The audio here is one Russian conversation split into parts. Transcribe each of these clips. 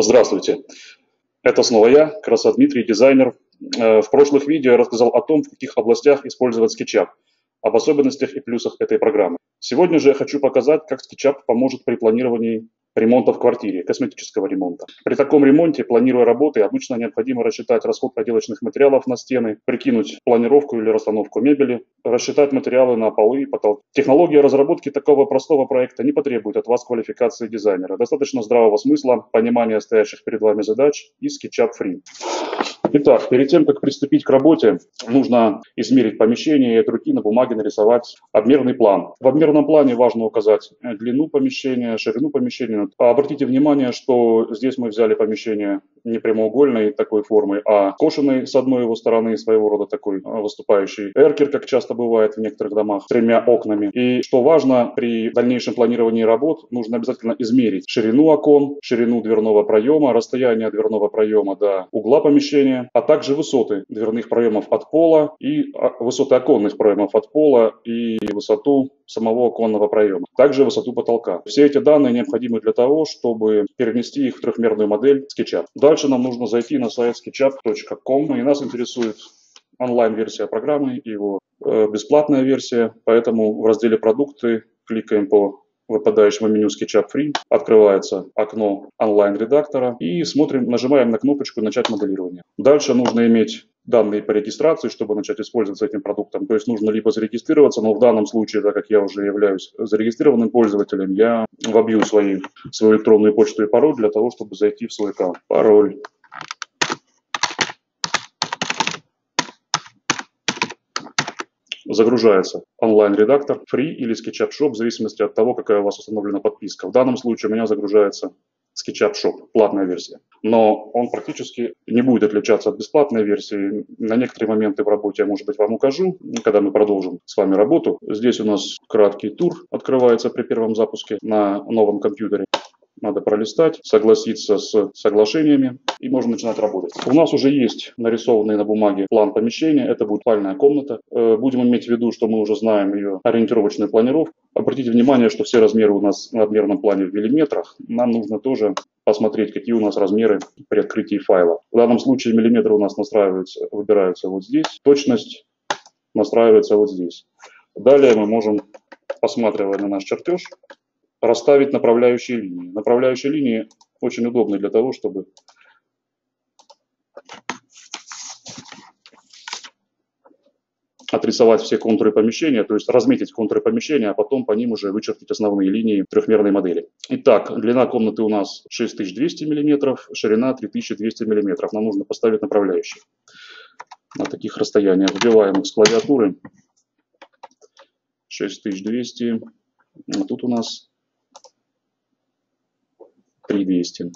Здравствуйте, это снова я, Краса Дмитрий, дизайнер. В прошлых видео я рассказал о том, в каких областях использовать SketchUp, об особенностях и плюсах этой программы. Сегодня же я хочу показать, как SketchUp поможет при планировании ремонта в квартире, косметического ремонта. При таком ремонте, планируя работы, обычно необходимо рассчитать расход отделочных материалов на стены, прикинуть планировку или расстановку мебели, рассчитать материалы на полы и потолки. Технология разработки такого простого проекта не потребует от вас квалификации дизайнера. Достаточно здравого смысла, понимания стоящих перед вами задач и SketchUp Free. Итак, перед тем, как приступить к работе, нужно измерить помещение и от руки на бумаге нарисовать обмерный план. В обмерном плане важно указать длину помещения, ширину помещения. Обратите внимание, что здесь мы взяли помещение не прямоугольной такой формы, а скошенной с одной его стороны, своего рода такой выступающий эркер, как часто бывает в некоторых домах, с тремя окнами. И что важно, при дальнейшем планировании работ нужно обязательно измерить ширину окон, ширину дверного проема, расстояние дверного проема до угла помещения, а также высоты дверных проемов от пола и высоты оконных проемов от пола и высоту самого оконного проема, также высоту потолка. Все эти данные необходимы для того, чтобы перенести их в трехмерную модель SketchUp. Дальше нам нужно зайти на сайт sketchup.com, и нас интересует онлайн-версия программы, его бесплатная версия, поэтому в разделе «Продукты» кликаем по выпадающему меню SketchUp Free, открывается окно онлайн-редактора и смотрим, нажимаем на кнопочку «Начать моделирование». Дальше нужно иметь данные по регистрации, чтобы начать использоваться этим продуктом. То есть нужно либо зарегистрироваться, но в данном случае, так как я уже являюсь зарегистрированным пользователем, я вобью свою электронную почту и пароль для того, чтобы зайти в свой аккаунт. Пароль. Загружается онлайн-редактор, Free или SketchUp Shop, в зависимости от того, какая у вас установлена подписка. В данном случае у меня загружается SketchUp Shop, платная версия. Но он практически не будет отличаться от бесплатной версии. На некоторые моменты в работе я, может быть, вам укажу, когда мы продолжим с вами работу. Здесь у нас краткий тур открывается при первом запуске на новом компьютере. Надо пролистать, согласиться с соглашениями, и можно начинать работать. У нас уже есть нарисованный на бумаге план помещения. Это будет спальная комната. Будем иметь в виду, что мы уже знаем ее ориентировочную планировку. Обратите внимание, что все размеры у нас на обмерном плане в миллиметрах. Нам нужно тоже посмотреть, какие у нас размеры при открытии файла. В данном случае миллиметры у нас настраиваются, выбираются вот здесь. Точность настраивается вот здесь. Далее мы можем, посматривая на наш чертеж, расставить направляющие линии. Направляющие линии очень удобны для того, чтобы отрисовать все контуры помещения, то есть разметить контуры помещения, а потом по ним уже вычертить основные линии трехмерной модели. Итак, длина комнаты у нас 6200 мм, ширина 3200 мм. Нам нужно поставить направляющие. На таких расстояниях вбиваем их с клавиатуры. 6200. А тут у нас 3200.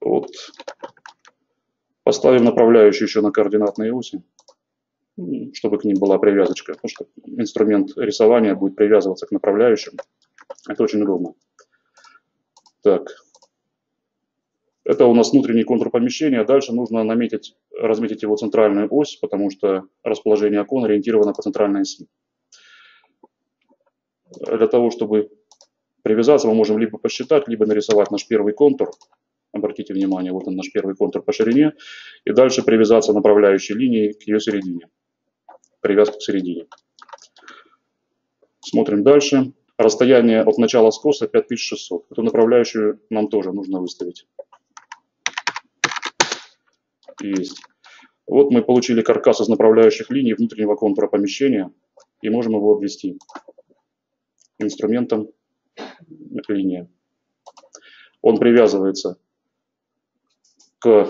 Вот. Поставим направляющую еще на координатные оси, чтобы к ним была привязочка, потому что инструмент рисования будет привязываться к направляющим. Это очень удобно. Так. Это у нас внутренний контур помещения. Дальше нужно разметить его центральную ось, потому что расположение окон ориентировано по центральной оси. Для того, чтобы привязаться, мы можем либо посчитать, либо нарисовать наш первый контур. Обратите внимание, вот он наш первый контур по ширине. И дальше привязаться направляющей линией к ее середине. Привязка к середине. Смотрим дальше. Расстояние от начала скоса 5600. Эту направляющую нам тоже нужно выставить. Есть. Вот мы получили каркас из направляющих линий внутреннего контура помещения и можем его обвести инструментом линия. Он привязывается к...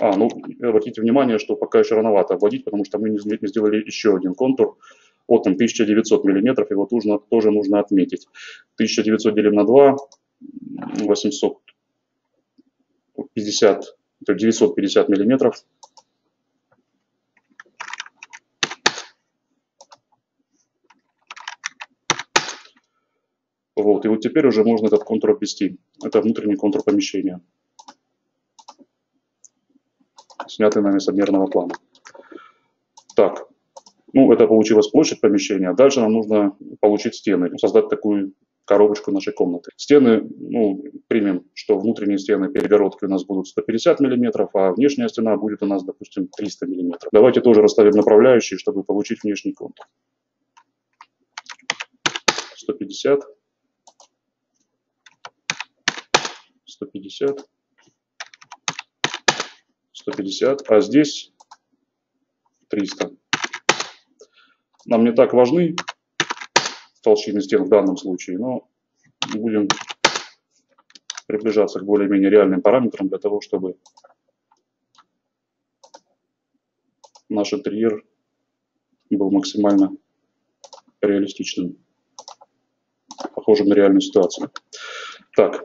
обратите внимание, что пока еще рановато обводить, потому что мы не сделали еще один контур. Вот он, 1900 мм, его тоже нужно отметить. 1900 делим на 2, 850 950 миллиметров. Вот, и вот теперь уже можно этот контур обвести. Это внутренний контур помещения, снятый нами с обмерного плана. Так, ну это получилась площадь помещения. Дальше нам нужно получить стены, создать такую коробочку нашей комнаты. Стены, ну, примем, что внутренние стены перегородки у нас будут 150 мм, а внешняя стена будет у нас, допустим, 300 мм. Давайте тоже расставим направляющие, чтобы получить внешний контур. 150, 150, 150, а здесь 300. Нам не так важны толщины стен в данном случае, но будем приближаться к более-менее реальным параметрам для того, чтобы наш интерьер был максимально реалистичным, похожим на реальную ситуацию. Так,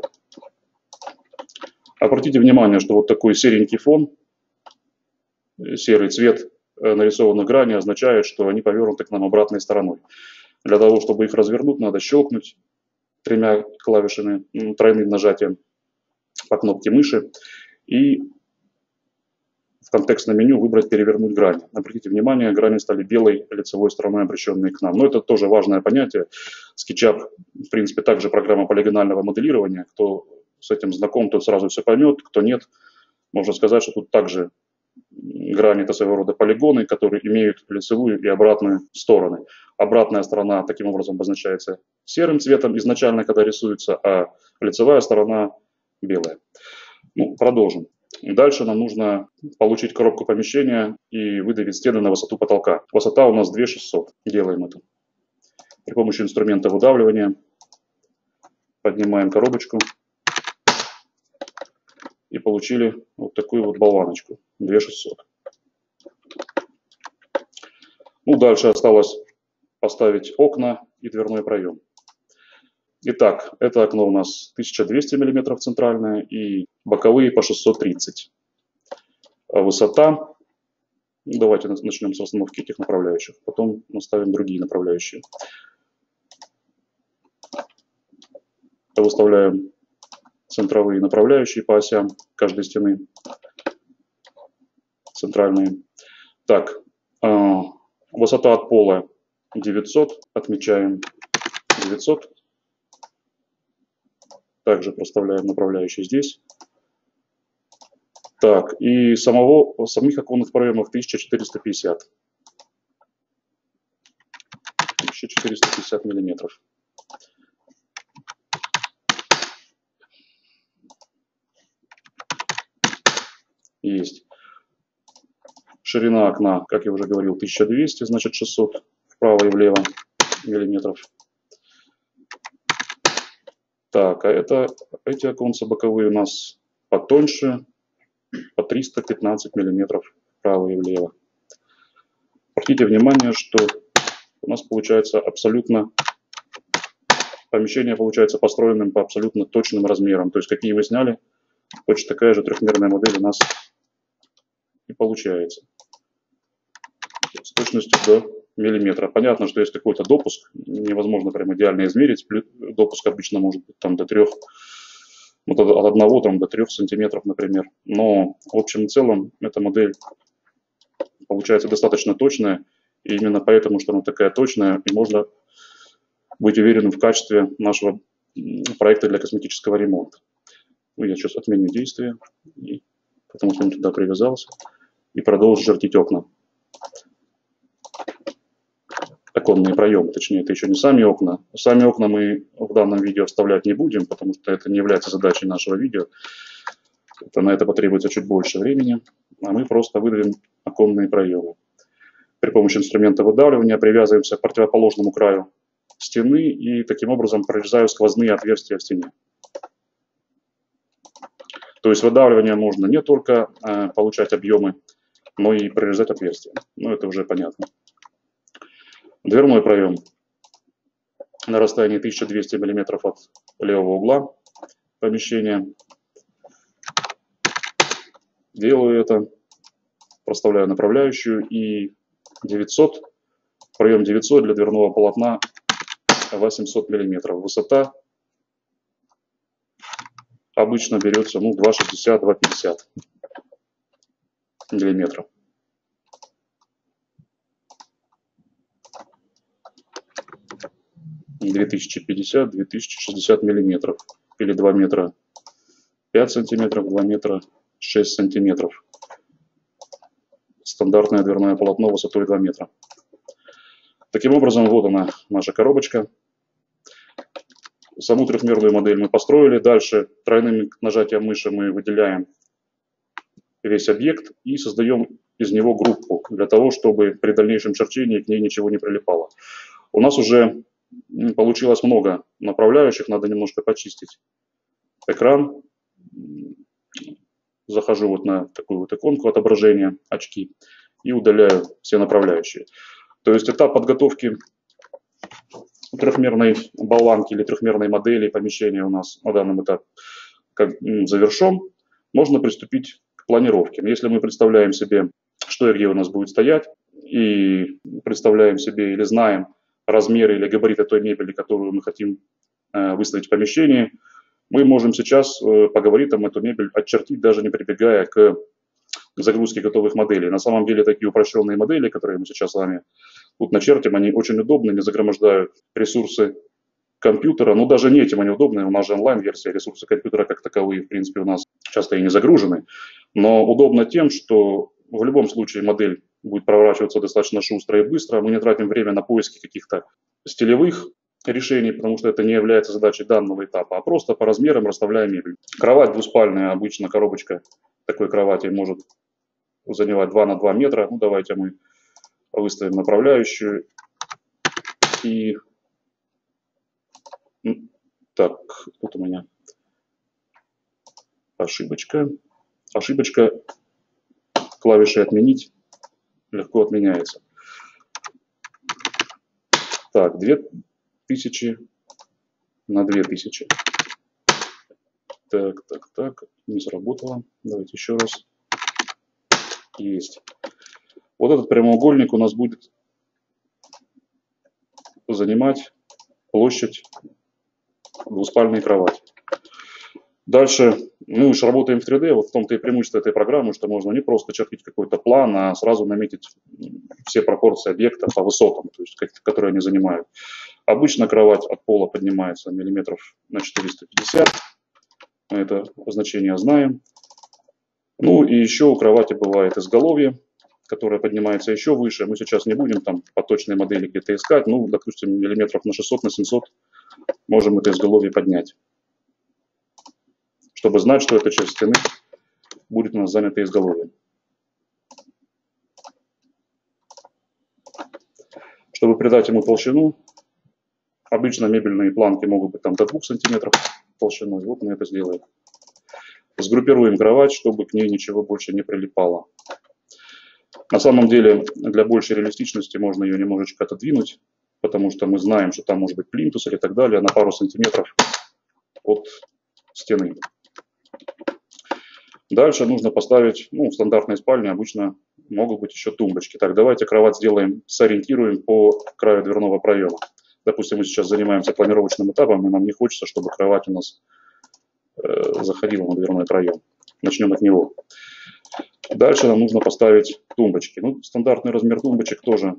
обратите внимание, что вот такой серенький фон, серый цвет нарисованных граней означает, что они повернуты к нам обратной стороной. Для того, чтобы их развернуть, надо щелкнуть тремя клавишами, тройным нажатием по кнопке мыши и в контекстном меню выбрать «Перевернуть грани». Обратите внимание, грани стали белой лицевой стороной, обращенной к нам. Но это тоже важное понятие. SketchUp, в принципе, также программа полигонального моделирования. Кто с этим знаком, тот сразу все поймет, кто нет, можно сказать, что тут также грани – это своего рода полигоны, которые имеют лицевую и обратную стороны. Обратная сторона таким образом обозначается серым цветом изначально, когда рисуется, а лицевая сторона – белая. Ну, продолжим. Дальше нам нужно получить коробку помещения и выдавить стены на высоту потолка. Высота у нас 2600. Делаем это при помощи инструмента выдавливания. Поднимаем коробочку. И получили вот такую вот болваночку. 2600. Ну, дальше осталось поставить окна и дверной проем. Итак, это окно у нас 1200 мм центральное и боковые по 630. Высота. Давайте начнем с расстановки этих направляющих. Потом наставим другие направляющие. Выставляем центровые направляющие по осям каждой стены. Центральные. Так, высота от пола 900. Отмечаем 900. Также проставляем направляющие здесь. Так, и самих оконных проемов 1450. 1450 миллиметров. Есть. Ширина окна, как я уже говорил, 1200, значит 600 вправо и влево миллиметров. Так, а эти оконца боковые у нас потоньше, по 315 миллиметров вправо и влево. Обратите внимание, что у нас получается абсолютно, помещение получается построенным по абсолютно точным размерам. То есть, какие вы сняли, точно такая же трехмерная модель у нас и получается. С точностью до миллиметра. Понятно, что есть какой-то допуск, невозможно прям идеально измерить. Допуск обычно может быть там до 3, вот от 1 там, до 3 сантиметров, например. Но в общем и целом эта модель получается достаточно точная. И именно поэтому, что она такая точная, и можно быть уверенным в качестве нашего проекта для косметического ремонта. Ну, я сейчас отменю действие, потому что он туда привязался, и продолжу чертить окна. Оконные проемы, точнее, это еще не сами окна. Сами окна мы в данном видео вставлять не будем, потому что это не является задачей нашего видео. На это потребуется чуть больше времени, а мы просто выдавим оконные проемы. При помощи инструмента выдавливания привязываемся к противоположному краю стены и таким образом прорезаю сквозные отверстия в стене. То есть выдавливание можно не только получать объемы, но и прорезать отверстия. Ну, это уже понятно. Дверной проем на расстоянии 1200 мм от левого угла помещения. Делаю это, проставляю направляющую и 900, проем 900 для дверного полотна 800 мм. Высота обычно берется, ну, 2,60-2,50 мм. 2050, 2060 миллиметров, или 2 метра 5 сантиметров, 2 метра 6 сантиметров. Стандартное дверное полотно высотой 2 метра. Таким образом, вот она, наша коробочка. Саму трехмерную модель мы построили. Дальше тройным нажатием мыши мы выделяем весь объект и создаем из него группу, для того, чтобы при дальнейшем черчении к ней ничего не прилипало. У нас уже получилось много направляющих, надо немножко почистить экран. Захожу вот на такую вот иконку отображения, очки, и удаляю все направляющие. То есть этап подготовки трехмерной болванки или трехмерной модели помещения у нас на данном этапе завершен. Можно приступить к планировке. Если мы представляем себе, что и где у нас будет стоять, и представляем себе или знаем размеры или габариты той мебели, которую мы хотим выставить в помещении, мы можем сейчас по габаритам эту мебель отчертить, даже не прибегая к загрузке готовых моделей. На самом деле такие упрощенные модели, которые мы сейчас с вами тут начертим, они очень удобны, не загромождают ресурсы компьютера. Но даже не этим они удобны, у нас же онлайн-версия, ресурсы компьютера как таковые, в принципе, у нас часто и не загружены. Но удобно тем, что в любом случае модель будет проворачиваться достаточно шустро и быстро. Мы не тратим время на поиски каких-то стилевых решений, потому что это не является задачей данного этапа, а просто по размерам расставляем мебель. Кровать двуспальная, обычно коробочка такой кровати может занимать 2 на 2 метра. Ну, давайте мы выставим направляющую. И так, тут у меня ошибочка. Ошибочка клавиши «Отменить» легко отменяется. Так, 2000 на 2000. Так, так, так. Не сработало. Давайте еще раз. Есть. Вот этот прямоугольник у нас будет занимать площадь двуспальной кровати. Дальше мы уж работаем в 3D. Вот в том-то и преимущество этой программы, что можно не просто чертить какой-то план, а сразу наметить все пропорции объекта по высотам, то есть, которые они занимают. Обычно кровать от пола поднимается миллиметров на 450. Мы это значение знаем. Ну и еще у кровати бывает изголовье, которое поднимается еще выше. Мы сейчас не будем там по точной модели где-то искать. Ну, допустим, миллиметров на 600, на 700 можем это изголовье поднять, чтобы знать, что эта часть стены будет у нас занята изголовьем. Чтобы придать ему толщину, обычно мебельные планки могут быть там до 2 сантиметров толщиной. Вот мы это сделаем. Сгруппируем кровать, чтобы к ней ничего больше не прилипало. На самом деле, для большей реалистичности можно ее немножечко отодвинуть, потому что мы знаем, что там может быть плинтус или так далее, на пару сантиметров от стены. Дальше нужно поставить, ну, в стандартной спальне обычно могут быть еще тумбочки. Так, давайте кровать сделаем, сориентируем по краю дверного проема. Допустим, мы сейчас занимаемся планировочным этапом, и нам не хочется, чтобы кровать у нас заходила на дверной проем. Начнем от него. Дальше нам нужно поставить тумбочки. Ну, стандартный размер тумбочек тоже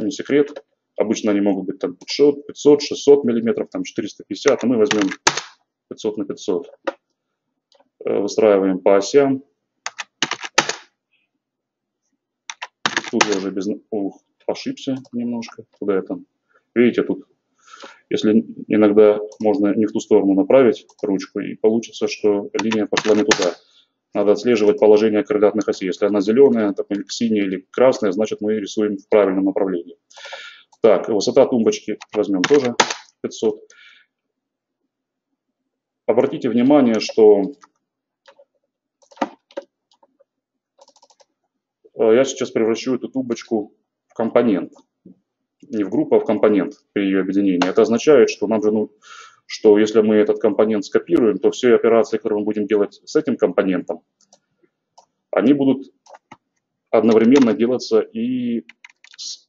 не секрет. Обычно они могут быть там 500, 500, 600 миллиметров, там 450. А мы возьмем 500 на 500. Выстраиваем по осям. Тут я уже без... Ух, ошибся немножко. Куда я там? Видите, тут, если иногда можно не в ту сторону направить ручку, и получится, что линия пошла не туда. Надо отслеживать положение координатных осей. Если она зеленая, синяя или красная, значит мы рисуем в правильном направлении. Так, высота тумбочки возьмем тоже 500. Обратите внимание, что я сейчас превращу эту тумбочку в компонент. Не в группу, а в компонент при ее объединении. Это означает, что нам же, ну, что если мы этот компонент скопируем, то все операции, которые мы будем делать с этим компонентом, они будут одновременно делаться и с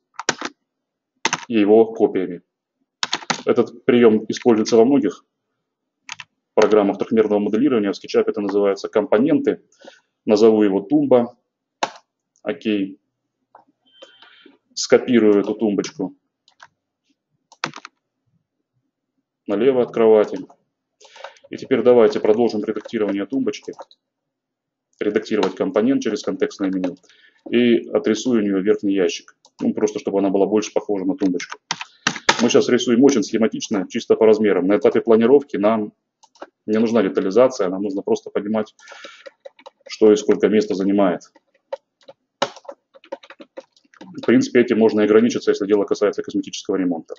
его копиями. Этот прием используется во многих программах трехмерного моделирования. В SketchUp это называется компоненты. Назову его тумба. Окей. Скопирую эту тумбочку налево от кровати. И теперь давайте продолжим редактирование тумбочки. Редактировать компонент через контекстное меню. И отрисую у нее верхний ящик. Ну, просто чтобы она была больше похожа на тумбочку. Мы сейчас рисуем очень схематично, чисто по размерам. На этапе планировки нам не нужна детализация, нам нужно просто понимать, что и сколько места занимает. В принципе, этим можно и ограничиться, если дело касается косметического ремонта.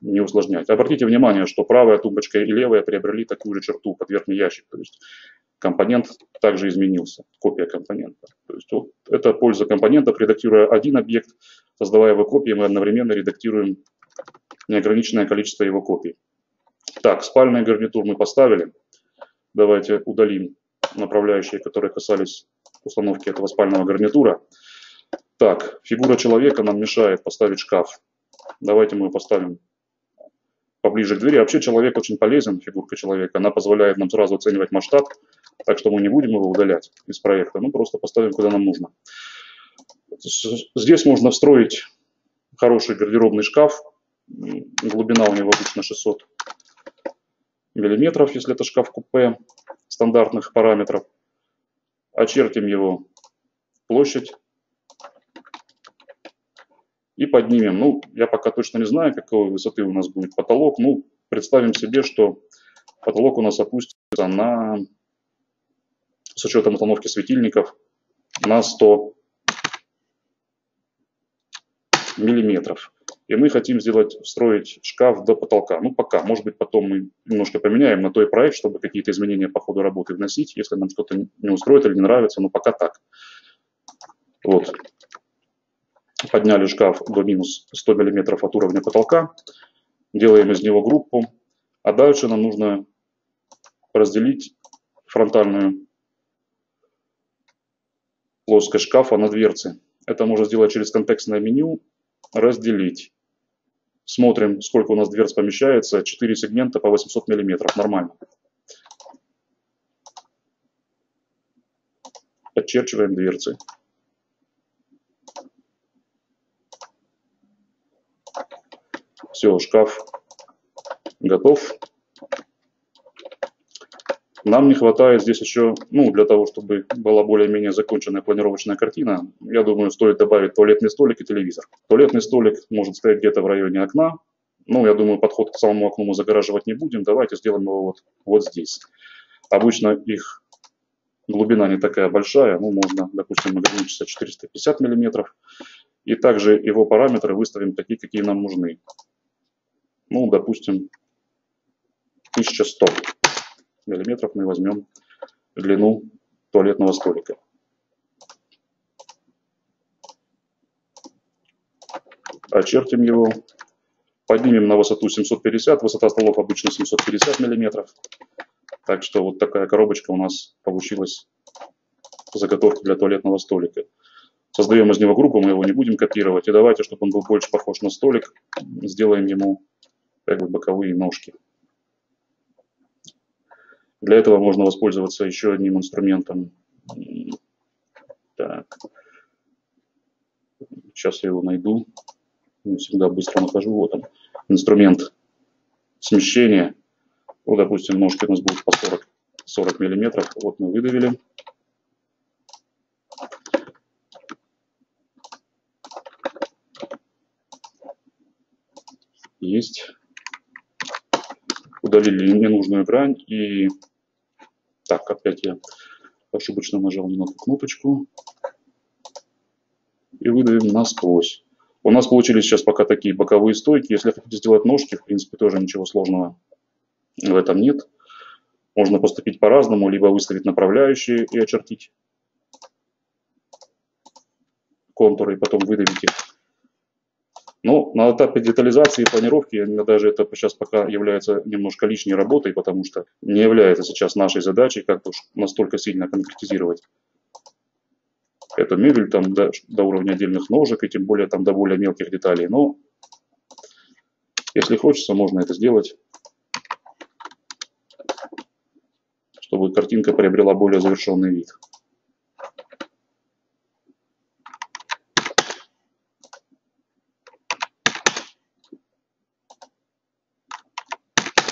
Не усложнять. Обратите внимание, что правая тумбочка и левая приобрели такую же черту под верхний ящик. То есть компонент также изменился, копия компонента. То есть вот это польза компонента. Редактируя один объект, создавая его копии, мы одновременно редактируем неограниченное количество его копий. Так, спальный гарнитур мы поставили. Давайте удалим направляющие, которые касались установки этого спального гарнитура. Так, фигура человека нам мешает поставить шкаф. Давайте мы его поставим поближе к двери. Вообще человек очень полезен, фигурка человека. Она позволяет нам сразу оценивать масштаб, так что мы не будем его удалять из проекта. Мы просто поставим, куда нам нужно. Здесь можно встроить хороший гардеробный шкаф. Глубина у него обычно 600 миллиметров, если это шкаф-купе стандартных параметров. Очертим его площадь. И поднимем. Ну, я пока точно не знаю, какой высоты у нас будет потолок. Ну, представим себе, что потолок у нас опустится на, с учетом установки светильников, на 100 миллиметров. И мы хотим сделать, встроить шкаф до потолка. Ну, пока. Может быть, потом мы немножко поменяем на той проект, чтобы какие-то изменения по ходу работы вносить, если нам что-то не устроит или не нравится. Но пока так. Вот. Подняли шкаф до минус 100 мм от уровня потолка. Делаем из него группу. А дальше нам нужно разделить фронтальную плоскость шкафа на дверцы. Это можно сделать через контекстное меню. Разделить. Смотрим, сколько у нас дверц помещается. 4 сегмента по 800 мм. Нормально. Подчерчиваем дверцы. Все, шкаф готов. Нам не хватает здесь еще, ну, для того, чтобы была более-менее законченная планировочная картина, я думаю, стоит добавить туалетный столик и телевизор. Туалетный столик может стоять где-то в районе окна. Ну, я думаю, подход к самому окну мы загораживать не будем. Давайте сделаем его вот здесь. Обычно их глубина не такая большая. Ну, можно, допустим, ограничиться 450 мм. И также его параметры выставим такие, какие нам нужны. Ну, допустим, 1100 миллиметров мы возьмем длину туалетного столика. Очертим его. Поднимем на высоту 750. Высота столов обычно 750 миллиметров. Так что вот такая коробочка у нас получилась. Заготовка для туалетного столика. Создаем из него группу, мы его не будем копировать. И давайте, чтобы он был больше похож на столик, сделаем ему как бы боковые ножки. Для этого можно воспользоваться еще одним инструментом. Так. Сейчас я его найду. Не всегда быстро нахожу. Вот он. Инструмент смещения. Ну, допустим, ножки у нас будут по 40 мм. Вот мы выдавили. Есть. Удалили ненужную грань. И так, опять я ошибочно нажал не на ту кнопочку. И выдавим насквозь. У нас получились сейчас пока такие боковые стойки. Если хотите сделать ножки, в принципе, тоже ничего сложного в этом нет. Можно поступить по-разному. Либо выставить направляющие и очертить контуры, и потом выдавить их. Но на этапе детализации и планировки даже это сейчас пока является немножко лишней работой, потому что не является сейчас нашей задачей как-то настолько сильно конкретизировать эту мебель там, до уровня отдельных ножек и тем более там, до более мелких деталей. Но если хочется, можно это сделать, чтобы картинка приобрела более завершенный вид.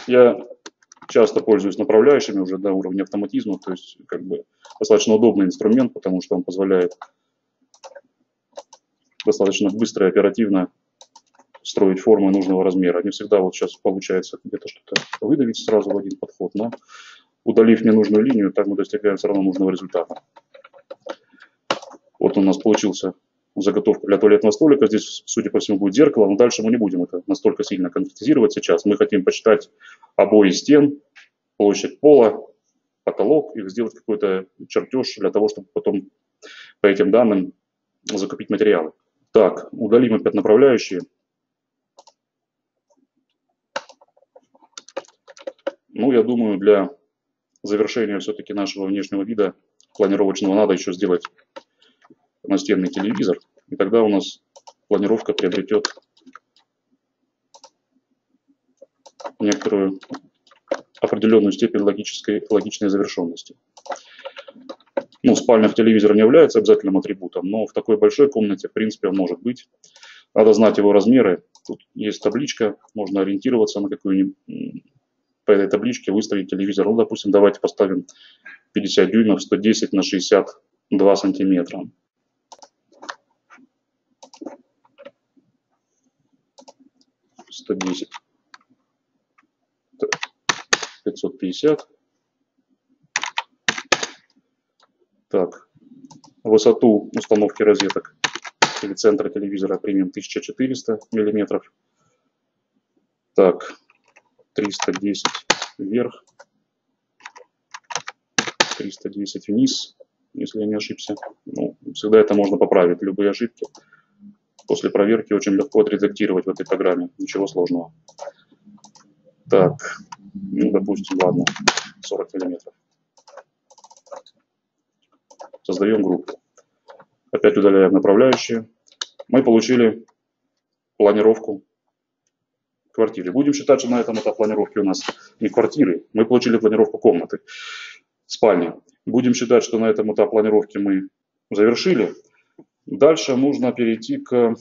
Я часто пользуюсь направляющими уже до уровня автоматизма, то есть как бы достаточно удобный инструмент, потому что он позволяет достаточно быстро и оперативно строить формы нужного размера. Не всегда вот сейчас получается где-то что-то выдавить сразу в один подход, но удалив ненужную линию, так мы достигаем все равно нужного результата. Вот у нас получился заготовка для туалетного столика. Здесь, судя по всему, будет зеркало, но дальше мы не будем это настолько сильно конкретизировать сейчас. Мы хотим посчитать обои стен, площадь пола, потолок и сделать какой-то чертеж для того, чтобы потом по этим данным закупить материалы. Так, удалим опять направляющие. Ну, я думаю, для завершения все-таки нашего внешнего вида планировочного надо еще сделать настенный телевизор, и тогда у нас планировка приобретет некоторую определенную степень логичной завершенности. Ну, спальня в телевизор не является обязательным атрибутом, но в такой большой комнате, в принципе, он может быть. Надо знать его размеры. Тут есть табличка, можно ориентироваться на какую-нибудь, по этой табличке выставить телевизор. Ну, допустим, давайте поставим 50 дюймов, 110 на 62 сантиметра. Так, 550. Так, высоту установки розеток или центра телевизора примем 1400 миллиметров. Так, 310 вверх, 310 вниз, если я не ошибся. Ну, всегда это можно поправить, любые ошибки. После проверки очень легко отредактировать в этой программе. Ничего сложного. Так, ну, допустим, ладно, 40 миллиметров. Создаем группу. Опять удаляем направляющие. Мы получили планировку квартиры. Будем считать, что на этом этапе планировки у нас не квартиры. Мы получили планировку комнаты, спальни. Будем считать, что на этом этапе планировки мы завершили. Дальше нужно перейти к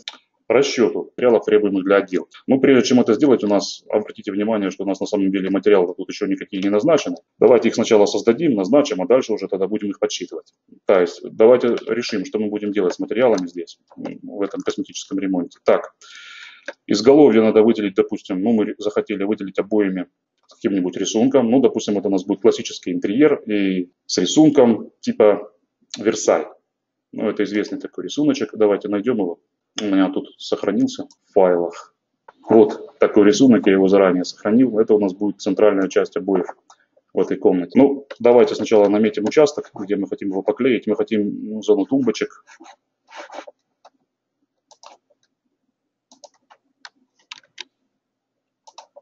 расчету материалов, требуемых для отделки. Но прежде чем это сделать, у нас, обратите внимание, что у нас на самом деле материалы тут еще никакие не назначены. Давайте их сначала создадим, назначим, а дальше уже тогда будем их подсчитывать. То есть давайте решим, что мы будем делать с материалами здесь, в этом косметическом ремонте. Так, изголовье надо выделить, допустим, ну мы захотели выделить обоями каким-нибудь рисунком. Ну, допустим, это у нас будет классический интерьер и с рисунком типа Versailles. Ну, это известный такой рисуночек. Давайте найдем его. У меня тут сохранился в файлах. Вот такой рисунок, я его заранее сохранил. Это у нас будет центральная часть обоев в этой комнате. Ну, давайте сначала наметим участок, где мы хотим его поклеить. Мы хотим зону тумбочек.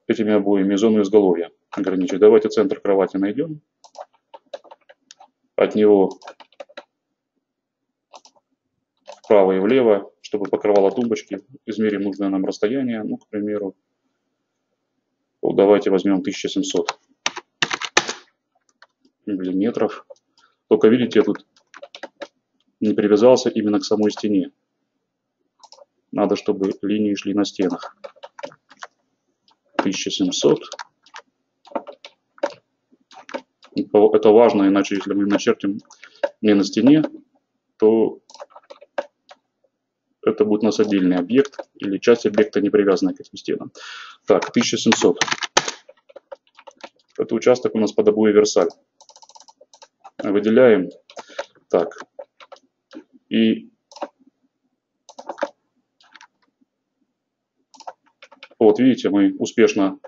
Этими обоями зону изголовья ограничить. Давайте центр кровати найдем. От него вправо и влево, чтобы покрывало тумбочки, измерим нужное нам расстояние. Ну, к примеру, давайте возьмем 1700 миллиметров. Только, видите, я тут не привязался именно к самой стене. Надо, чтобы линии шли на стенах. 1700. Это важно, иначе, если мы начертим не на стене, то это будет у нас отдельный объект или часть объекта, не привязанная к этим стенам. Так, 1700. Это участок у нас под обои Versailles. Выделяем. Так. И вот видите, мы успешно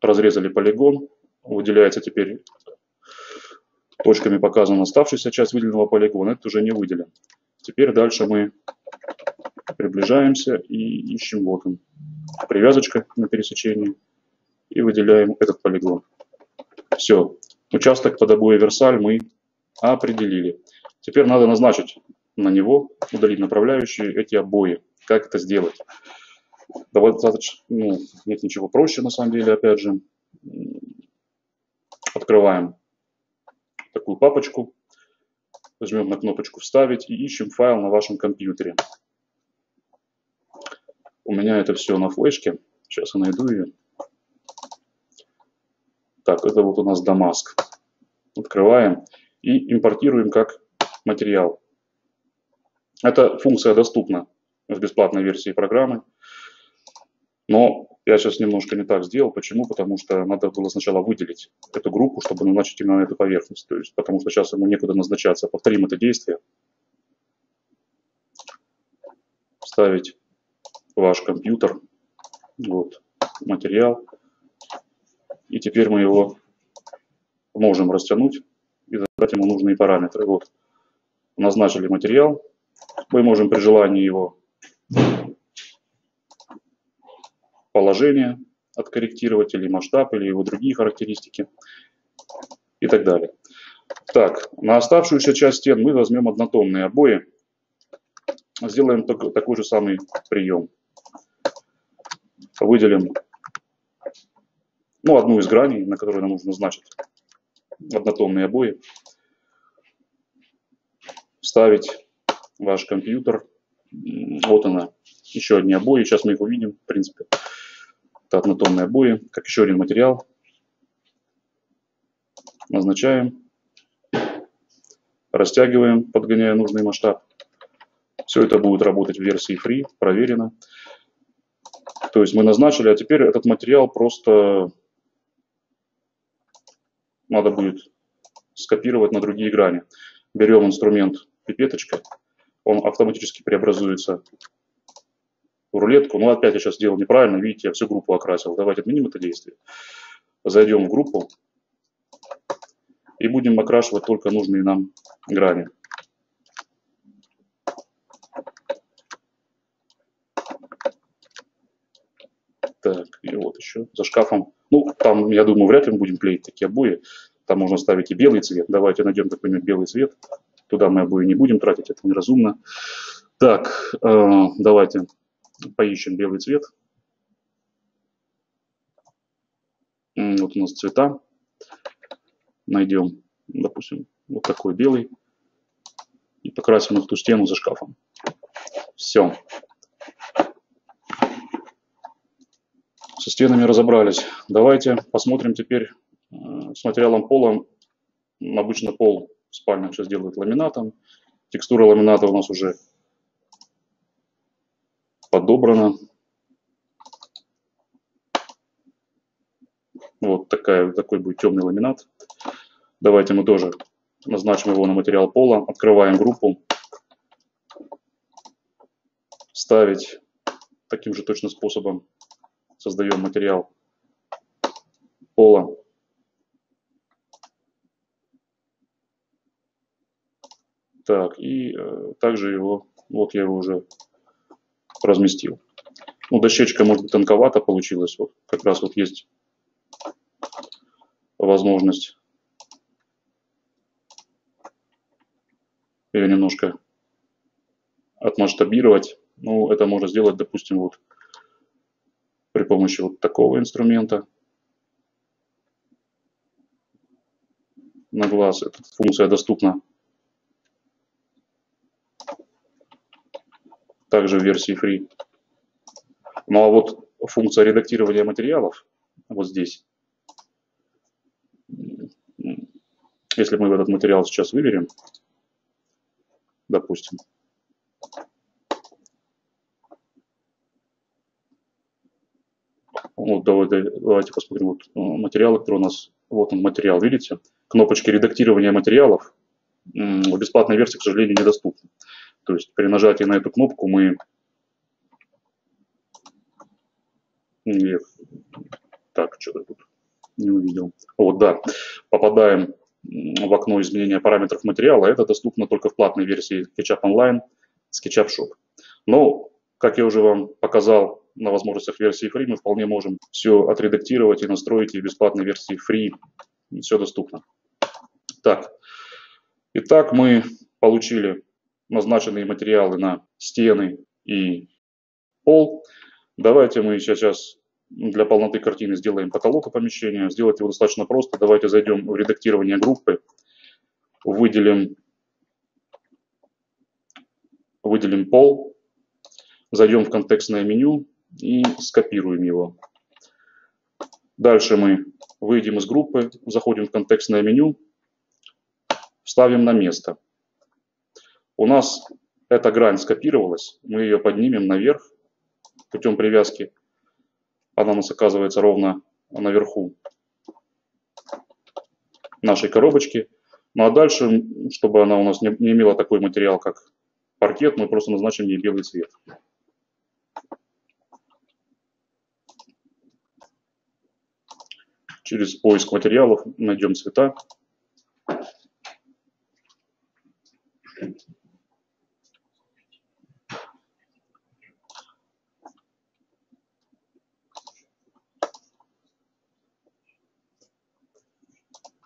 разрезали полигон. Выделяется теперь точками показана оставшаяся часть выделенного полигона. Это уже не выделен. Теперь дальше мы приближаемся и ищем, вот он, привязочка на пересечении, и выделяем этот полигон. Все, участок под обои Versailles мы определили. Теперь надо назначить на него, удалить направляющие эти обои. Как это сделать? Достаточно, ну, нет ничего проще, на самом деле, опять же. Открываем такую папочку, нажмем на кнопочку «Вставить» и ищем файл на вашем компьютере. У меня это все на флешке. Сейчас я найду ее. Так, это вот у нас Дамаск. Открываем и импортируем как материал. Эта функция доступна в бесплатной версии программы. Но я сейчас немножко не так сделал. Почему? Потому что надо было сначала выделить эту группу, чтобы назначить именно эту поверхность. То есть, потому что сейчас ему некуда назначаться. Повторим это действие. Вставить ваш компьютер. Вот материал. И теперь мы его можем растянуть и задать ему нужные параметры. Вот назначили материал. Мы можем при желании его положение откорректировать, или масштаб, или его другие характеристики и так далее. Так, на оставшуюся часть стен мы возьмем однотонные обои. Сделаем такой же самый прием. Выделим одну из граней, на которой нам нужно значить однотонные обои. Вставить ваш компьютер. Вот она, еще одни обои. Сейчас мы их увидим, в принципе. Это однотонные обои, как еще один материал. Назначаем. Растягиваем, подгоняя нужный масштаб. Все это будет работать в версии Free, проверено. То есть мы назначили, а теперь этот материал просто надо будет скопировать на другие грани. Берем инструмент пипеточка, он автоматически преобразуется в рулетку. Но опять я сейчас сделал неправильно, видите, я всю группу окрасил. Давайте отменим это действие. Зайдем в группу и будем окрашивать только нужные нам грани. Так, и вот еще за шкафом. Ну, там, я думаю, вряд ли мы будем клеить такие обои. Там можно ставить и белый цвет. Давайте найдем какой-нибудь белый цвет. Туда мы обои не будем тратить, это неразумно. Так, давайте поищем белый цвет. Вот у нас цвета. Найдем, допустим, вот такой белый. И покрасим их в ту стену за шкафом. Все. Со стенами разобрались. Давайте посмотрим теперь с материалом пола. Обычно пол в спальнях сейчас делают ламинатом. Текстура ламината у нас уже подобрана. Вот такой будет темный ламинат. Давайте мы тоже назначим его на материал пола. Открываем группу. Ставить таким же точно способом. Создаем материал пола. Так, и также его, вот я его уже разместил. Ну, дощечка, может быть, тонковато получилась. Вот, как раз вот есть возможность ее немножко отмасштабировать. Ну, это можно сделать, допустим, вот при помощи вот такого инструмента. На глаз эта функция доступна также в версии Free. Ну а вот функция редактирования материалов вот здесь. Если мы этот материал сейчас выберем, допустим, вот давайте посмотрим вот материалы, которые у нас. Вот он, материал, видите? Кнопочки редактирования материалов в бесплатной версии, к сожалению, недоступны. То есть при нажатии на эту кнопку мы... Нет. Так, что-то тут не увидел. Вот, да. Попадаем в окно изменения параметров материала. Это доступно только в платной версии SketchUp Online, SketchUp Shop. Но, как я уже вам показал, на возможностях версии Free мы вполне можем все отредактировать и настроить, и в бесплатной версии Free все доступно. Так, итак, мы получили назначенные материалы на стены и пол. Давайте мы сейчас для полноты картины сделаем потолок помещения. Сделать его достаточно просто. Давайте зайдем в редактирование группы, выделим пол, зайдем в контекстное меню и скопируем его. Дальше мы выйдем из группы, заходим в контекстное меню, ставим на место. У нас эта грань скопировалась, мы ее поднимем наверх путем привязки. Она у нас оказывается ровно наверху нашей коробочки. Ну а дальше, чтобы она у нас не имела такой материал, как паркет, мы просто назначим ей белый цвет. Через поиск материалов найдем цвета.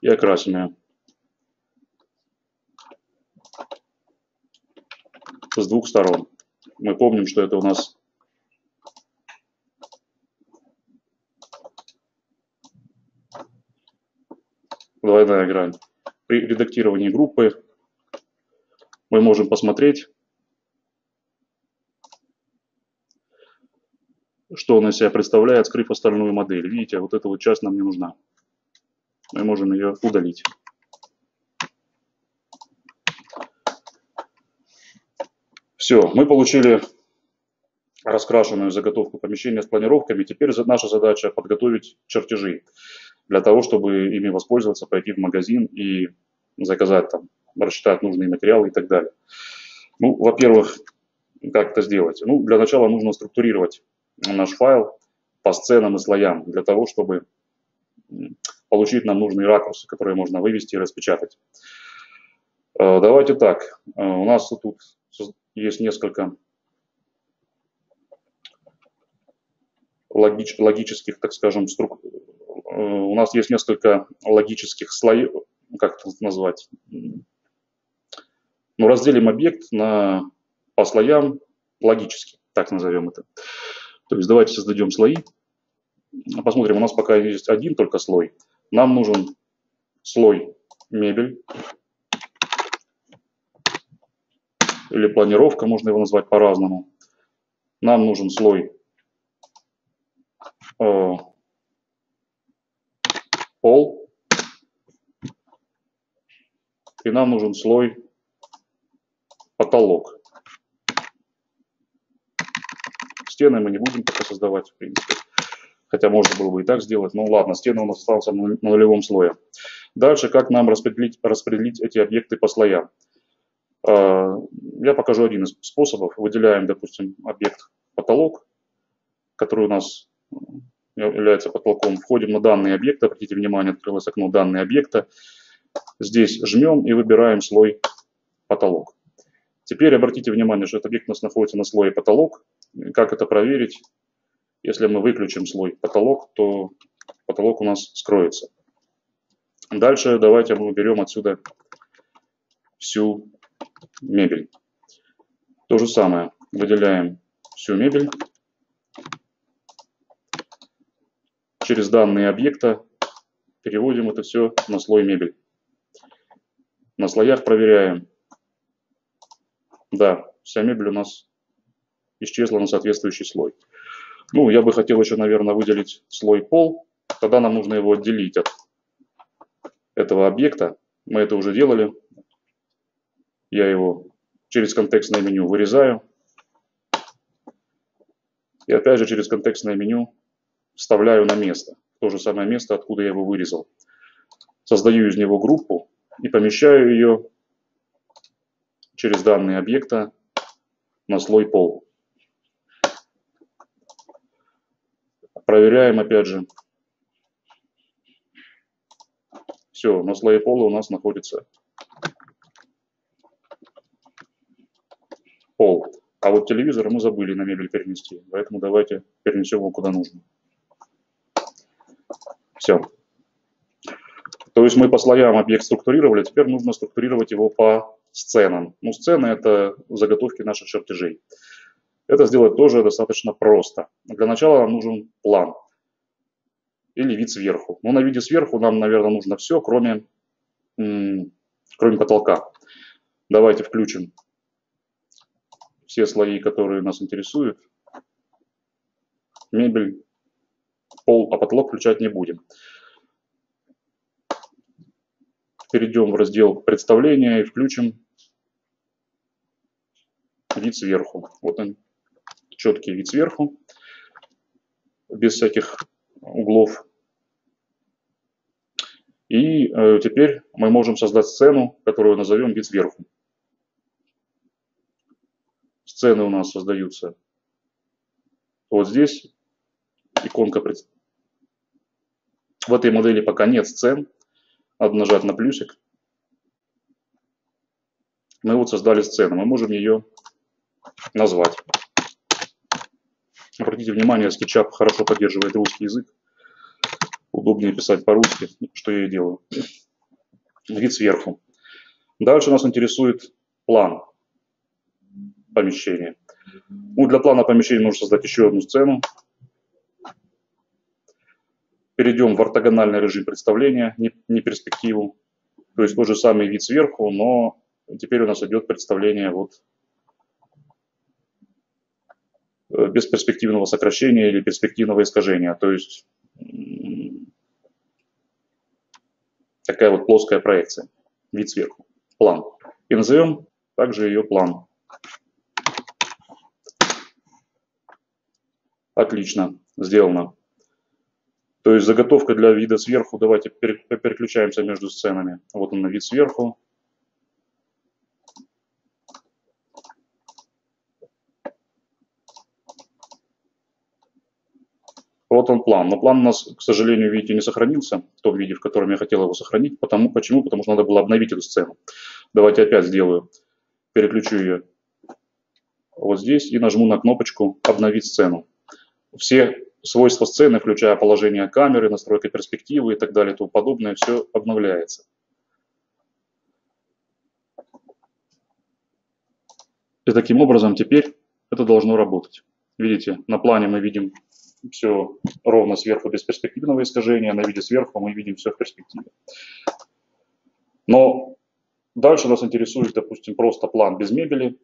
И окрасим ее с двух сторон. Мы помним, что это у нас двойная грань. При редактировании группы мы можем посмотреть, что она из себя представляет, скрыв остальную модель. Видите, вот эта вот часть нам не нужна. Мы можем ее удалить. Все, мы получили раскрашенную заготовку помещения с планировками. Теперь наша задача подготовить чертежи для того, чтобы ими воспользоваться, пойти в магазин и заказать там, рассчитать нужные материалы и так далее. Ну, во-первых, как это сделать? Ну, для начала нужно структурировать наш файл по сценам и слоям для того, чтобы получить нам нужные ракурсы, которые можно вывести и распечатать. Давайте так. У нас тут есть несколько логических, так скажем, структур. У нас есть несколько логических слоев, как это назвать. Ну, разделим объект по слоям логически, так назовем это. То есть давайте создадим слои. Посмотрим, у нас пока есть один только слой. Нам нужен слой мебель или планировка, можно его назвать по-разному. Нам нужен слой пол. И нам нужен слой потолок. Стены мы не будем пока создавать, в принципе. Хотя можно было бы и так сделать. Ну ладно, стены у нас осталась на нулевом слое. Дальше, как нам распределить эти объекты по слоям? Я покажу один из способов. Выделяем, допустим, объект потолок, который у нас является потолком. Входим на данные объекта. Обратите внимание, открылось окно данные объекта. Здесь жмем и выбираем слой потолок. Теперь обратите внимание, что этот объект у нас находится на слое потолок. Как это проверить? Если мы выключим слой потолок, то потолок у нас скроется. Дальше давайте мы уберем отсюда всю мебель. То же самое. Выделяем всю мебель. Через данные объекта переводим это все на слой мебель. На слоях проверяем. Да, вся мебель у нас исчезла на соответствующий слой. Ну, я бы хотел еще, наверное, выделить слой пол. Тогда нам нужно его отделить от этого объекта. Мы это уже делали. Я его через контекстное меню вырезаю. И опять же через контекстное меню вставляю на место. То же самое место, откуда я его вырезал. Создаю из него группу и помещаю ее через данные объекта на слой пол. Проверяем опять же. Все, на слое пола у нас находится пол. А вот телевизор мы забыли на мебель перенести. Поэтому давайте перенесем его куда нужно. Все. То есть мы по слоям объект структурировали. Теперь нужно структурировать его по сценам. Ну, сцены – это заготовки наших чертежей. Это сделать тоже достаточно просто. Для начала нам нужен план или вид сверху. Но на виде сверху нам, наверное, нужно все, кроме потолка. Давайте включим все слои, которые нас интересуют. Мебель, пол, а потолок включать не будем. Перейдем в раздел представления и включим вид сверху. Вот он, четкий вид сверху, без всяких углов. И теперь мы можем создать сцену, которую назовем вид сверху. Сцены у нас создаются вот здесь. Иконка. В этой модели пока нет сцен. Надо нажать на плюсик. Мы вот создали сцену. Мы можем ее назвать. Обратите внимание, SketchUp хорошо поддерживает русский язык. Удобнее писать по-русски, что я и делаю. Вид сверху. Дальше нас интересует план помещения. Ну, для плана помещения нужно создать еще одну сцену. Перейдем в ортогональный режим представления, не перспективу. То есть тот же самый вид сверху, но теперь у нас идет представление вот без перспективного сокращения или перспективного искажения. То есть такая вот плоская проекция. Вид сверху. План. И назовем также ее план. Отлично. Сделано. То есть заготовка для вида сверху. Давайте переключаемся между сценами. Вот он, вид сверху. Вот он план. Но план у нас, к сожалению, видите, не сохранился в том виде, в котором я хотел его сохранить. Почему? Потому что надо было обновить эту сцену. Давайте опять сделаю. Переключу ее вот здесь и нажму на кнопочку «Обновить сцену». Все свойства сцены, включая положение камеры, настройка перспективы и так далее, и тому подобное, все обновляется. И таким образом теперь это должно работать. Видите, на плане мы видим все ровно сверху без перспективного искажения, на виде сверху мы видим все в перспективе. Но дальше нас интересует, допустим, просто план без мебели.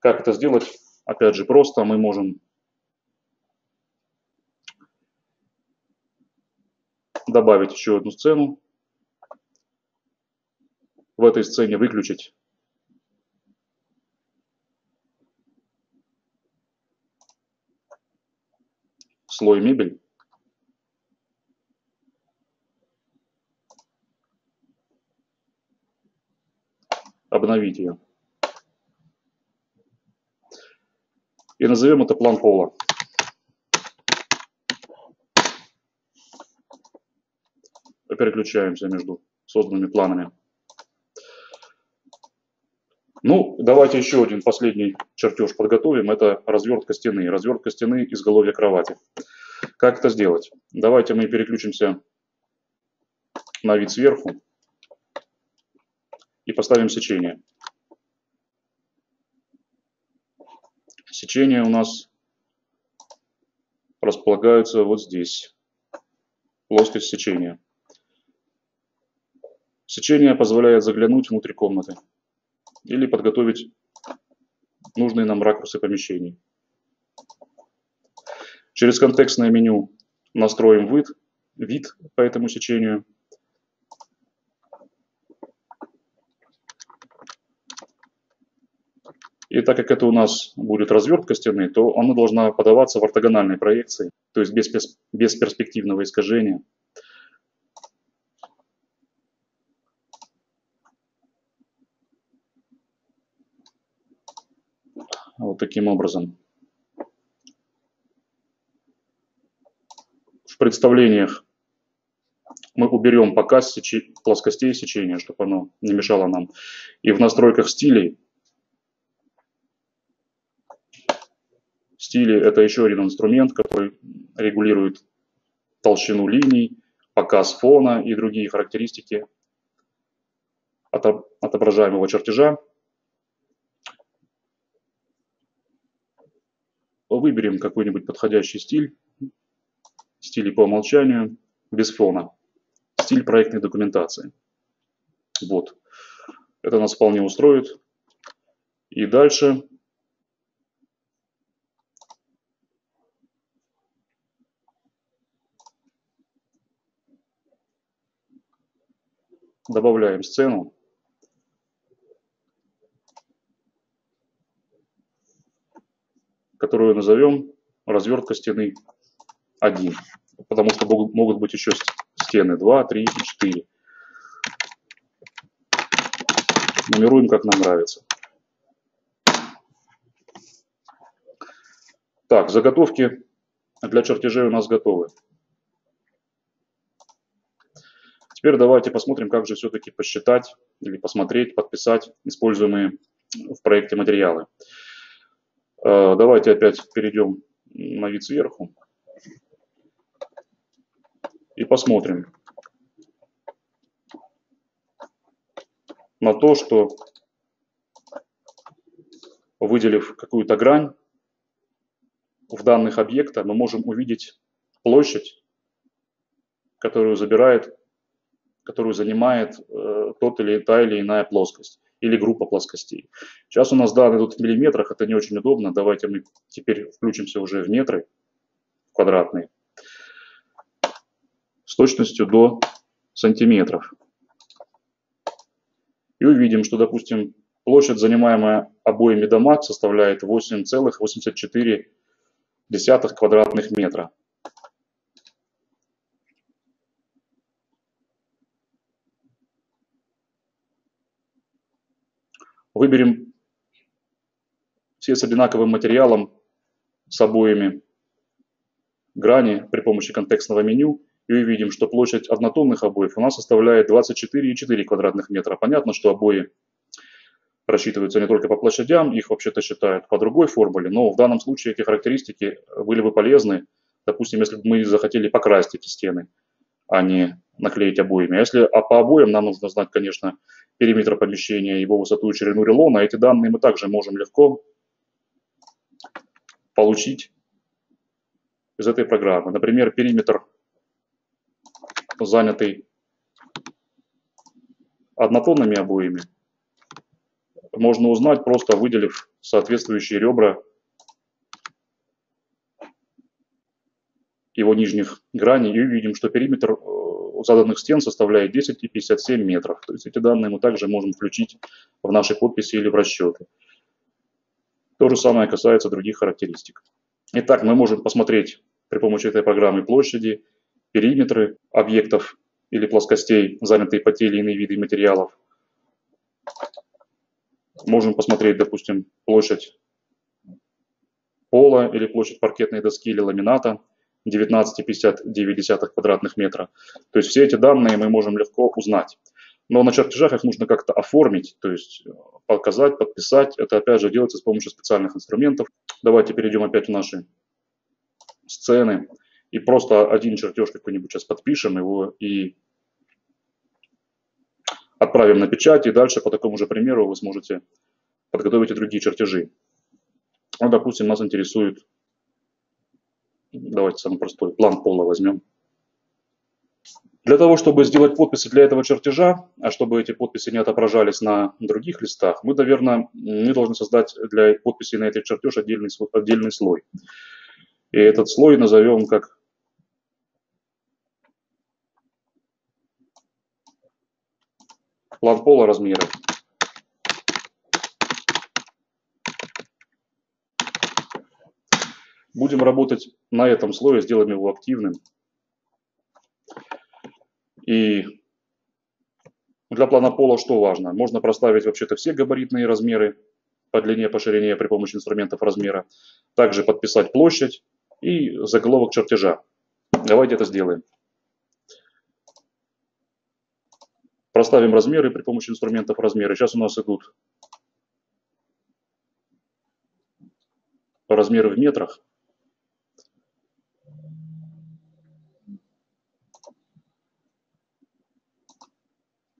Как это сделать? Опять же, просто мы можем добавить еще одну сцену. В этой сцене выключить слой мебель. Обновить ее. И назовем это план пола. Переключаемся между созданными планами. Ну, давайте еще один последний чертеж подготовим. Это развертка стены. Развертка стены изголовья кровати. Как это сделать? Давайте мы переключимся на вид сверху и поставим сечение. Сечение у нас располагается вот здесь. Плоскость сечения. Сечение позволяет заглянуть внутрь комнаты или подготовить нужные нам ракурсы помещений. Через контекстное меню настроим вид по этому сечению. И так как это у нас будет развертка стены, то она должна подаваться в ортогональной проекции, то есть без перспективного искажения. Вот таким образом. В представлениях мы уберем пока плоскостей сечения, чтобы оно не мешало нам. И в настройках стилей. Стили — это еще один инструмент, который регулирует толщину линий, показ фона и другие характеристики отображаемого чертежа. Выберем какой-нибудь подходящий стиль, стили по умолчанию, без фона, стиль проектной документации. Вот, это нас вполне устроит. И дальше Добавляем сцену. Которую назовем развертка стены 1. Потому что могут быть еще стены 2, 3 и 4. Нумеруем, как нам нравится. Так, заготовки для чертежей у нас готовы. Теперь давайте посмотрим, как же все-таки посчитать или посмотреть, подписать используемые в проекте материалы. Давайте опять перейдем на вид сверху и посмотрим на то, что, выделив какую-то грань в данных объекта, мы можем увидеть площадь, которую занимает та или иная плоскость или группа плоскостей. Сейчас у нас данные идут в миллиметрах, это не очень удобно. Давайте мы теперь включимся уже в метры квадратные с точностью до сантиметров. И увидим, что, допустим, площадь, занимаемая обоями Дамаск, составляет 8,84 квадратных метра. Выберем все с одинаковым материалом, с обоями грани при помощи контекстного меню и увидим, что площадь однотонных обоев у нас составляет 24,4 квадратных метра. Понятно, что обои рассчитываются не только по площадям, их вообще-то считают по другой формуле, но в данном случае эти характеристики были бы полезны, допустим, если бы мы захотели покрасить эти стены, а не наклеить обоями. А по обоям нам нужно знать, конечно, периметр помещения, его высоту и ширину рулона. Эти данные мы также можем легко получить из этой программы. Например, периметр, занятый однотонными обоями, можно узнать, просто выделив соответствующие ребра его нижних граней, и увидим, что периметр заданных стен составляет 10,57 метров. То есть эти данные мы также можем включить в наши подписи или в расчеты. То же самое касается других характеристик. Итак, мы можем посмотреть при помощи этой программы площади, периметры объектов или плоскостей, занятые по те или иные виды материалов. Можем посмотреть, допустим, площадь пола или площадь паркетной доски или ламината. 19,59 квадратных метра. То есть все эти данные мы можем легко узнать. Но на чертежах их нужно как-то оформить, то есть показать, подписать. Это опять же делается с помощью специальных инструментов. Давайте перейдем опять в наши сцены. И просто один чертеж какой-нибудь сейчас подпишем его и отправим на печать. И дальше по такому же примеру вы сможете подготовить и другие чертежи. Ну, допустим, нас интересует... Давайте самый простой план пола возьмем. Для того, чтобы сделать подписи для этого чертежа, а чтобы эти подписи не отображались на других листах, мы, наверное, не должны создать для подписи на этот чертеж отдельный слой. И этот слой назовем как план пола размеров. Будем работать на этом слое, сделаем его активным. И для плана пола что важно? Можно проставить вообще-то все габаритные размеры по длине, по ширине при помощи инструментов размера. Также подписать площадь и заголовок чертежа. Давайте это сделаем. Проставим размеры при помощи инструментов размера. Сейчас у нас идут размеры в метрах.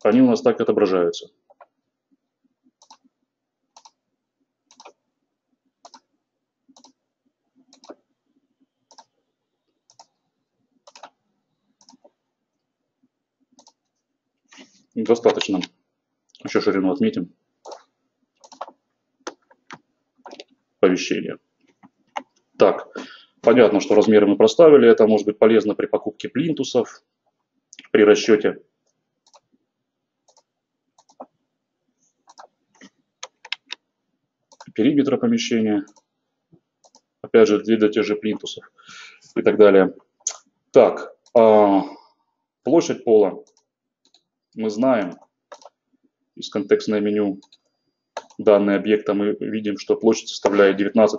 Они у нас так отображаются. Достаточно. Еще ширину отметим. Оповещение. Так, понятно, что размеры мы проставили. Это может быть полезно при покупке плинтусов, при расчете периметра помещения, опять же, для тех же плинтусов и так далее. Так, площадь пола мы знаем из контекстного меню. Данные объекта мы видим, что площадь составляет 19,5.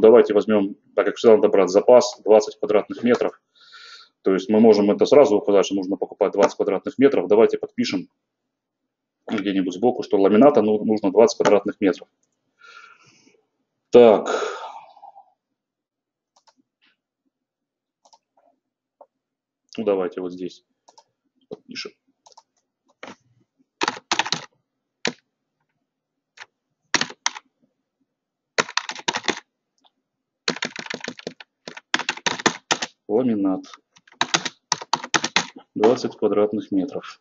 Давайте возьмем, так как всегда надо брать запас, 20 квадратных метров. То есть мы можем это сразу указать, что нужно покупать 20 квадратных метров. Давайте подпишем где-нибудь сбоку, что ламината нужно 20 квадратных метров. Так. Ну, давайте вот здесь подпишем. Ламинат 20 квадратных метров.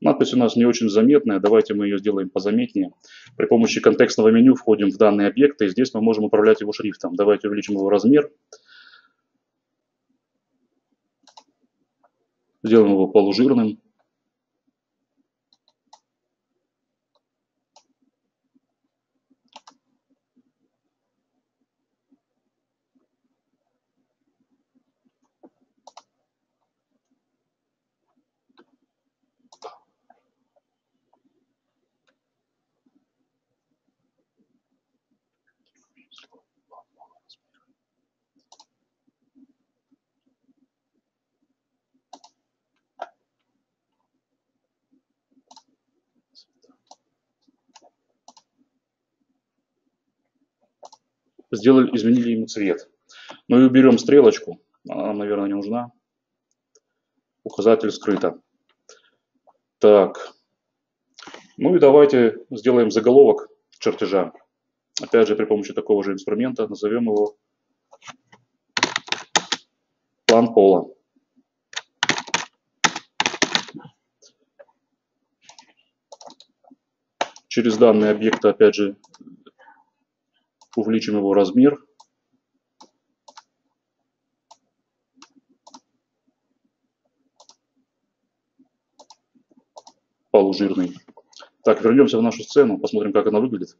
Надпись у нас не очень заметная, давайте мы ее сделаем позаметнее. При помощи контекстного меню входим в данные объекты, и здесь мы можем управлять его шрифтом. Давайте увеличим его размер. Сделаем его полужирным. Сделали, изменили ему цвет. Ну и уберем стрелочку. Она нам, наверное, не нужна. Указатель скрыто. Так. Ну и давайте сделаем заголовок чертежа. Опять же, при помощи такого же инструмента назовем его план пола. Через данные объекты, опять же, увеличим его размер. Полужирный. Так, вернемся в нашу сцену, посмотрим, как она выглядит.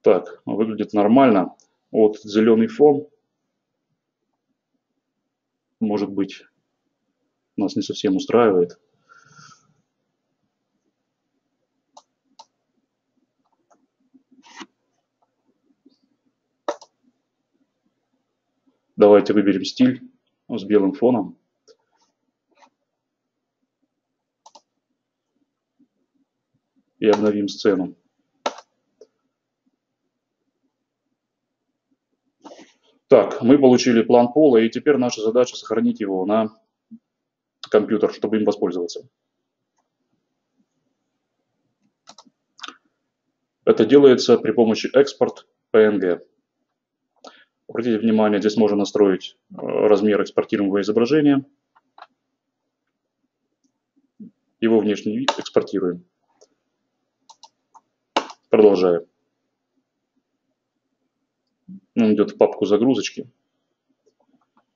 Так, выглядит нормально. Вот зеленый фон. Может быть, нас не совсем устраивает. Давайте выберем стиль с белым фоном. И обновим сцену. Так, мы получили план пола, и теперь наша задача сохранить его на компьютер, чтобы им воспользоваться. Это делается при помощи экспорт PNG. Обратите внимание, здесь можно настроить размер экспортируемого изображения. Его внешний вид экспортируем. Продолжаем. Он идет в папку загрузочки.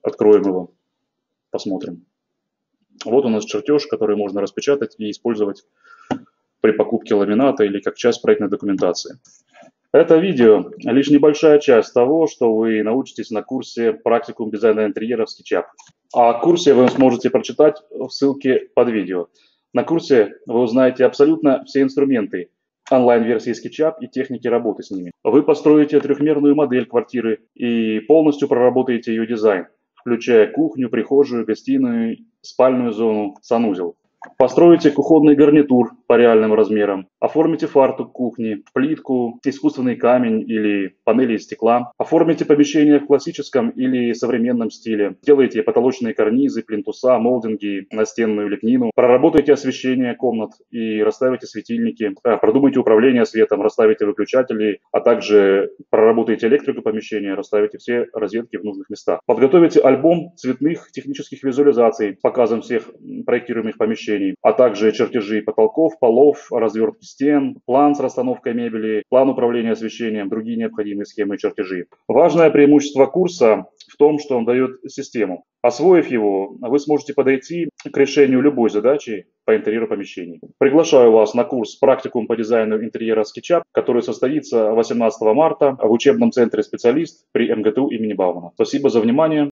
Откроем его. Посмотрим. Вот у нас чертеж, который можно распечатать и использовать при покупке ламината или как часть проектной документации. Это видео лишь небольшая часть того, что вы научитесь на курсе «Практикум дизайна интерьера» в SketchUp. О курсе вы сможете прочитать в ссылке под видео. На курсе вы узнаете абсолютно все инструменты онлайн-версии SketchUp и техники работы с ними. Вы построите трехмерную модель квартиры и полностью проработаете ее дизайн, включая кухню, прихожую, гостиную, спальную зону, санузел. Построите кухонный гарнитур по реальным размерам, оформите фартук кухни, плитку, искусственный камень или панели из стекла, оформите помещение в классическом или современном стиле, сделайте потолочные карнизы, плинтуса, молдинги, настенную лепнину, проработайте освещение комнат и расставите светильники, продумайте управление светом, расставите выключатели, а также проработайте электрику помещения, расставите все розетки в нужных местах. Подготовите альбом цветных технических визуализаций с показом всех проектируемых помещений, а также чертежи потолков, полов, развертки стен, план с расстановкой мебели, план управления освещением, другие необходимые схемы и чертежи. Важное преимущество курса в том, что он дает систему. Освоив его, вы сможете подойти к решению любой задачи по интерьеру помещений. Приглашаю вас на курс «Практикум по дизайну интерьера SketchUp», который состоится 18 марта в учебном центре «Специалист» при МГТУ имени Баумана. Спасибо за внимание.